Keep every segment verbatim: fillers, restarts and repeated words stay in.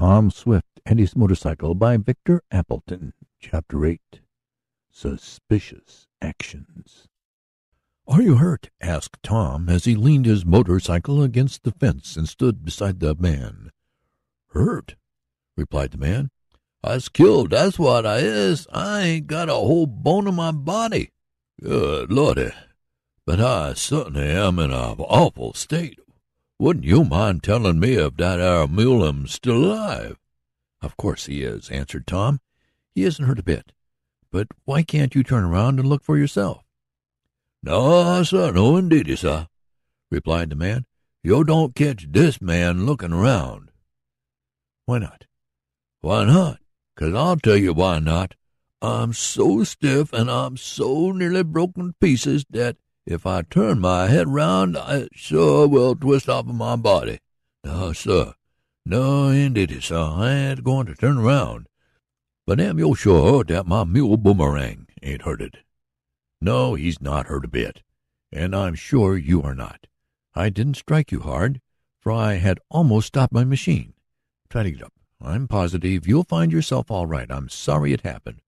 Tom Swift and His Motorcycle by Victor Appleton. Chapter eight. Suspicious Actions. "Are you hurt?" asked Tom as he leaned his motorcycle against the fence and stood beside the man. "Hurt?" replied the man. "I was killed, that's what I is. I ain't got a whole bone in my body." "Good Lordy, but I certainly am in an awful state. Wouldn't you mind telling me if that ar mule's still alive?" "Of course he is," answered Tom. "He isn't hurt a bit. But why can't you turn around and look for yourself?" "No, sir, no indeedy, sir," replied the man. "You don't catch this man looking around." "Why not?" "Why not? 'Cause I'll tell you why not. I'm so stiff and I'm so nearly broken to pieces that if I turn my head round I sure will twist off of my body. No, sir, no indeedy, sir, I ain't going to turn around. But am you sure that my mule Boomerang ain't hurted?" "No, he's not hurt a bit, and I'm sure you are not. I didn't strike you hard, for I had almost stopped my machine. Try to get up. I'm positive you'll find yourself all right. I'm sorry it happened."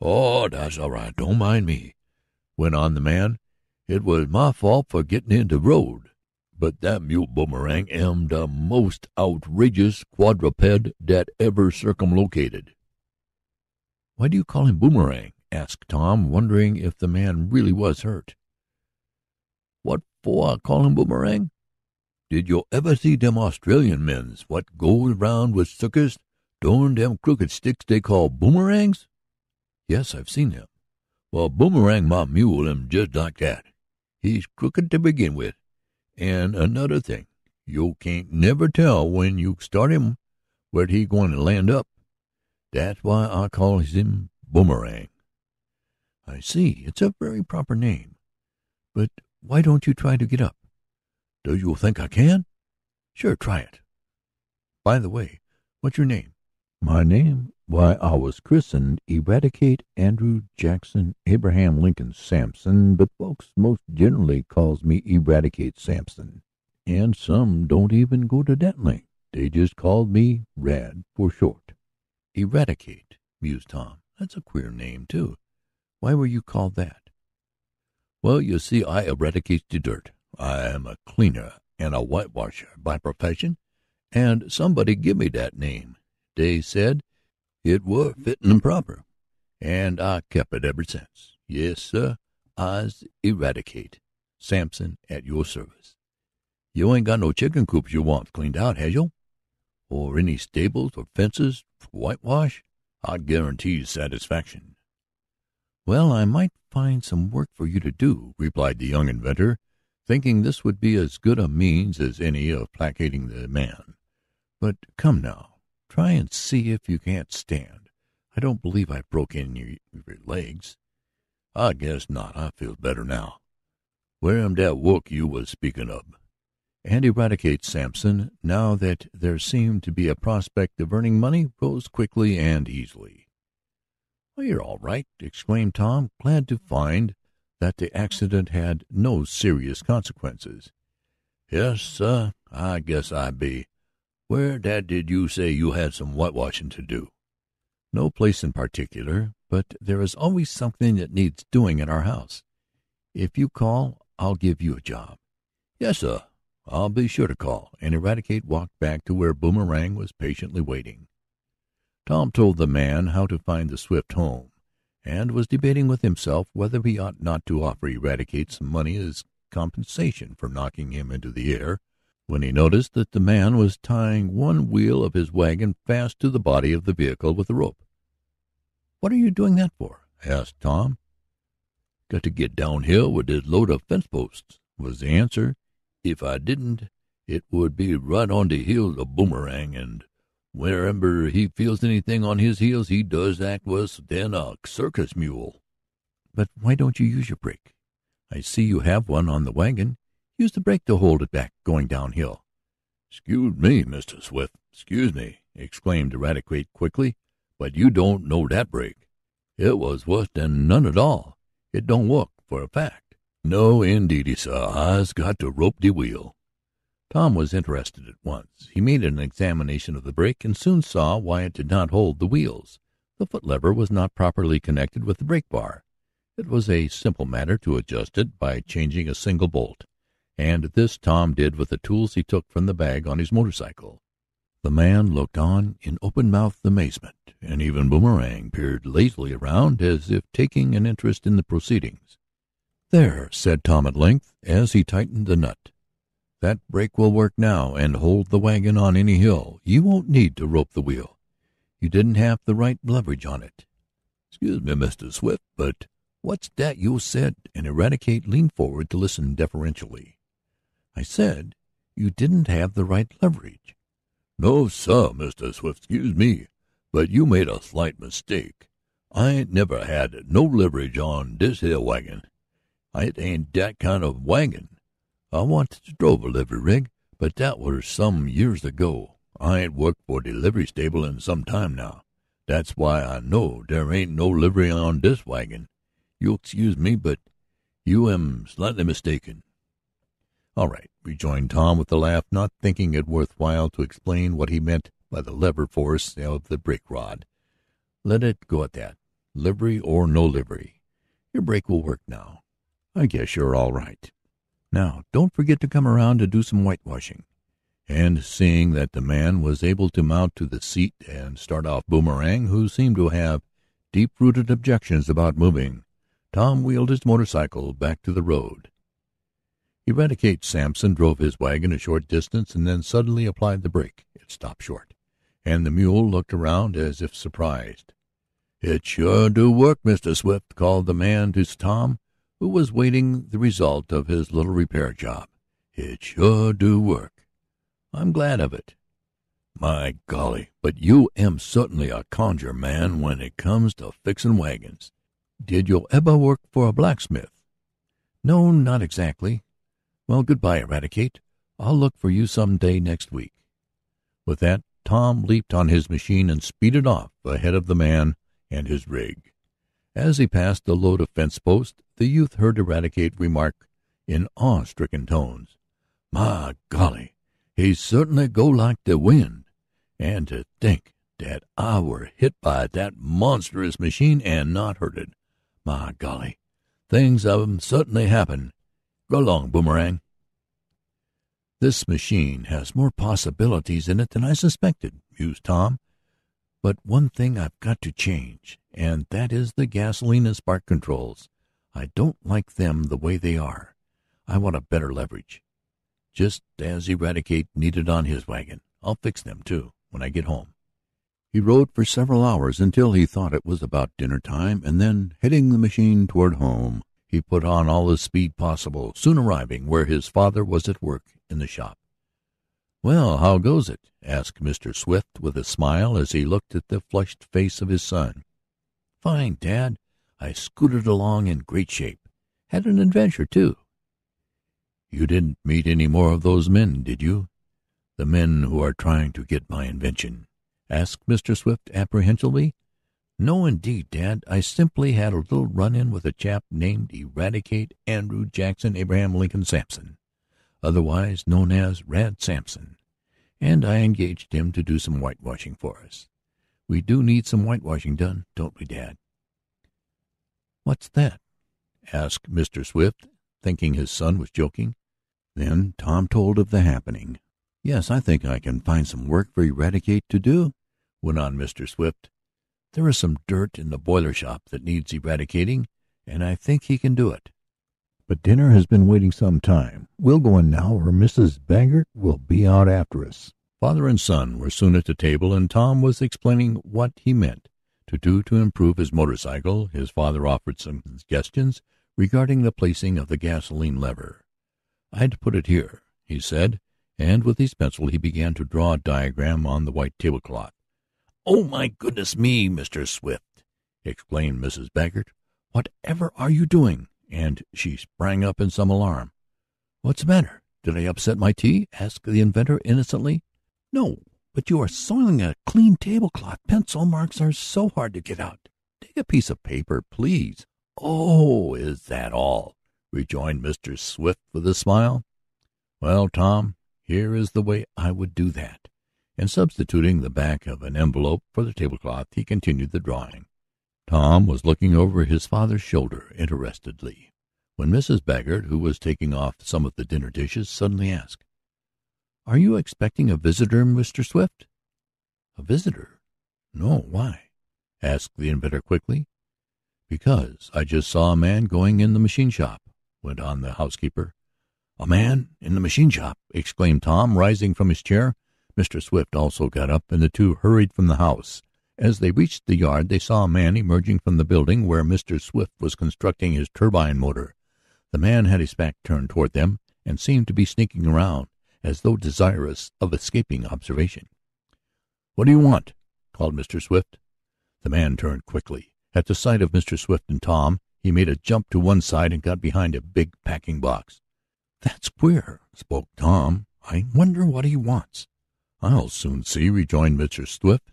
"Oh, that's all right. Don't mind me," went on the man. "It was my fault for getting into the road. But that mule Boomerang am the most outrageous quadruped that ever circumlocated." "Why do you call him Boomerang?" asked Tom, wondering if the man really was hurt. "What for I call him Boomerang? Did you ever see them Australian men's what goes round with suckers throwing them crooked sticks they call boomerangs?" "Yes, I've seen them." "Well, Boomerang, my mule, am just like that. He's crooked to begin with. And another thing, you can't never tell when you start him where he going to land up. That's why I call him Boomerang." "I see. It's a very proper name. But why don't you try to get up?" "Do you think I can?" "Sure, try it. By the way, what's your name?" "My name? Why, I was christened Eradicate Andrew Jackson Abraham Lincoln Sampson, but folks most generally calls me Eradicate Sampson. And some don't even go to that length. They just called me Rad for short." "Eradicate," mused Tom. "That's a queer name, too. Why were you called that?" "Well, you see, I eradicates the dirt. I am a cleaner and a whitewasher by profession, and somebody give me that name. They said it were fitting and proper, and I kept it ever since. Yes, sir, I's Eradicate Sampson at your service. You ain't got no chicken coops you want cleaned out, has you? Or any stables or fences for whitewash? I guarantee you satisfaction." "Well, I might find some work for you to do," replied the young inventor, thinking this would be as good a means as any of placating the man. "But come now, try and see if you can't stand. I don't believe I broke any of your legs." "I guess not. I feel better now. Where am that work you was speaking of?" And Eradicate Sampson, now that there seemed to be a prospect of earning money, rose quickly and easily. "Well, you're all right," exclaimed Tom, glad to find that the accident had no serious consequences. "Yes, sir, I guess I be. Where that did you say you had some whitewashing to do?" "No place in particular, but there is always something that needs doing in our house. If you call, I'll give you a job." "Yes, sir. I'll be sure to call," and Eradicate walked back to where Boomerang was patiently waiting. Tom told the man how to find the Swift home, and was debating with himself whether he ought not to offer Eradicate some money as compensation for knocking him into the air, when he noticed that the man was tying one wheel of his wagon fast to the body of the vehicle with a rope. "What are you doing that for?" asked Tom. "Got to get downhill with this load of fence posts," was the answer. "If I didn't, it would be right on the heels of Boomerang, and wherever he feels anything on his heels, he does act worse than a circus mule." "But why don't you use your brake? I see you have one on the wagon. Use the brake to hold it back going downhill." "Excuse me, Mister Swift, excuse me," exclaimed Eradicate quickly, "but you don't know that brake. It was worse than none at all. It don't work, for a fact." "No, indeedy, sir. I's got to rope de wheel." Tom was interested at once. He made an examination of the brake and soon saw why it did not hold the wheels. The foot lever was not properly connected with the brake bar. It was a simple matter to adjust it by changing a single bolt, and this Tom did with the tools he took from the bag on his motorcycle. The man looked on in open-mouthed amazement, and even Boomerang peered lazily around as if taking an interest in the proceedings. "There," said Tom at length, as he tightened the nut. "That brake will work now and hold the wagon on any hill. You won't need to rope the wheel. You didn't have the right leverage on it." "Excuse me, Mister Swift, but what's that you said?" And Eradicate leaned forward to listen deferentially. "I said you didn't have the right leverage." "No, sir, Mister Swift, excuse me, but you made a slight mistake. I ain't never had no leverage on this here wagon. It ain't that kind of wagon. I once drove a livery rig, but that was some years ago. I ain't worked for the livery stable in some time now. That's why I know there ain't no livery on this wagon. You'll excuse me, but you am slightly mistaken." "All right," rejoined Tom with a laugh, not thinking it worth while to explain what he meant by the lever force of the brake rod. "Let it go at that, livery or no livery. Your brake will work now. I guess you're all right. Now, don't forget to come around to do some whitewashing." And seeing that the man was able to mount to the seat and start off Boomerang, who seemed to have deep-rooted objections about moving, Tom wheeled his motorcycle back to the road. Eradicate Sampson drove his wagon a short distance and then suddenly applied the brake. It stopped short, and the mule looked around as if surprised. "It sure do work, Mister Swift," called the man to Tom, who was waiting the result of his little repair job. "It sure do work. I'm glad of it." "My golly, but you am certainly a conjure man when it comes to fixin' wagons. Did you ever work for a blacksmith?" "No, not exactly. Well, good-bye, Eradicate. I'll look for you some day next week." With that, Tom leaped on his machine and speeded off ahead of the man and his rig. As he passed the load of fence posts, the youth heard Eradicate remark in awe-stricken tones, "My golly, he certainly go like the wind. And to think that I were hit by that monstrous machine and not hurted. My golly, things of 'em certainly happen. Go along, Boomerang." "This machine has more possibilities in it than I suspected," mused Tom. "But one thing I've got to change, and that is the gasoline and spark controls. I don't like them the way they are. I want a better leverage, just as Eradicate needed on his wagon. I'll fix them, too, when I get home." He rode for several hours until he thought it was about dinner time, and then, heading the machine toward home, he put on all the speed possible, soon arriving where his father was at work in the shop. "Well, how goes it?" asked Mister Swift with a smile as he looked at the flushed face of his son. "Fine, Dad. I scooted along in great shape. Had an adventure, too." "You didn't meet any more of those men, did you? The men who are trying to get my invention?" asked Mister Swift apprehensively. "No, indeed, Dad. I simply had a little run-in with a chap named Eradicate Andrew Jackson Abraham Lincoln Sampson, otherwise known as Rad Sampson, and I engaged him to do some whitewashing for us. We do need some whitewashing done, don't we, Dad?" "What's that?" asked Mister Swift, thinking his son was joking. Then Tom told of the happening. "Yes, I think I can find some work for Eradicate to do," went on Mister Swift. "There is some dirt in the boiler shop that needs eradicating, and I think he can do it. But dinner has been waiting some time. We'll go in now, or Missus Baggert will be out after us." Father and son were soon at the table, and Tom was explaining what he meant to do to improve his motorcycle. His father offered some suggestions regarding the placing of the gasoline lever. "I'd put it here," he said, and with his pencil he began to draw a diagram on the white tablecloth. "Oh, my goodness me, Mister Swift!" exclaimed Missus Baggert. "Whatever are you doing?" And she sprang up in some alarm. "What's the matter? Did I upset my tea?" asked the inventor innocently. "No, but you are soiling a clean tablecloth. Pencil marks are so hard to get out. Take a piece of paper, please." "Oh, is that all?" rejoined Mister Swift with a smile. "Well, Tom, Here is the way I would do that. And substituting the back of an envelope for the tablecloth, he continued the drawing. Tom was looking over his father's shoulder interestedly when Missus Baggert, who was taking off some of the dinner dishes, suddenly asked, "Are you expecting a visitor, Mister Swift?" "A visitor? No, why?" asked the inventor quickly. "Because I just saw a man going in the machine shop," went on the housekeeper. "A man in the machine shop!" exclaimed Tom, rising from his chair. Mister Swift also got up, and the two hurried from the house. As they reached the yard, they saw a man emerging from the building where Mister Swift was constructing his turbine motor. The man had his back turned toward them and seemed to be sneaking around, as though desirous of escaping observation. "What do you want?" called Mister Swift. The man turned quickly. At the sight of Mister Swift and Tom, he made a jump to one side and got behind a big packing box. "That's queer," spoke Tom. "I wonder what he wants." "I'll soon see," rejoined Mister Swift,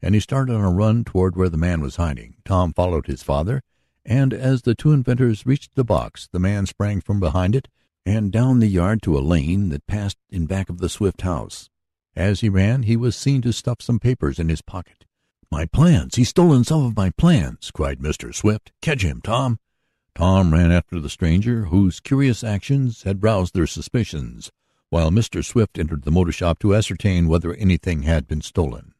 and he started on a run toward where the man was hiding. Tom followed his father, and as the two inventors reached the box, the man sprang from behind it and down the yard to a lane that passed in back of the Swift house. As he ran, he was seen to stuff some papers in his pocket. "My plans! He's stolen some of my plans!" cried Mister Swift. "Catch him, Tom!" Tom ran after the stranger, whose curious actions had roused their suspicions, while Mister Swift entered the motor shop to ascertain whether anything had been stolen.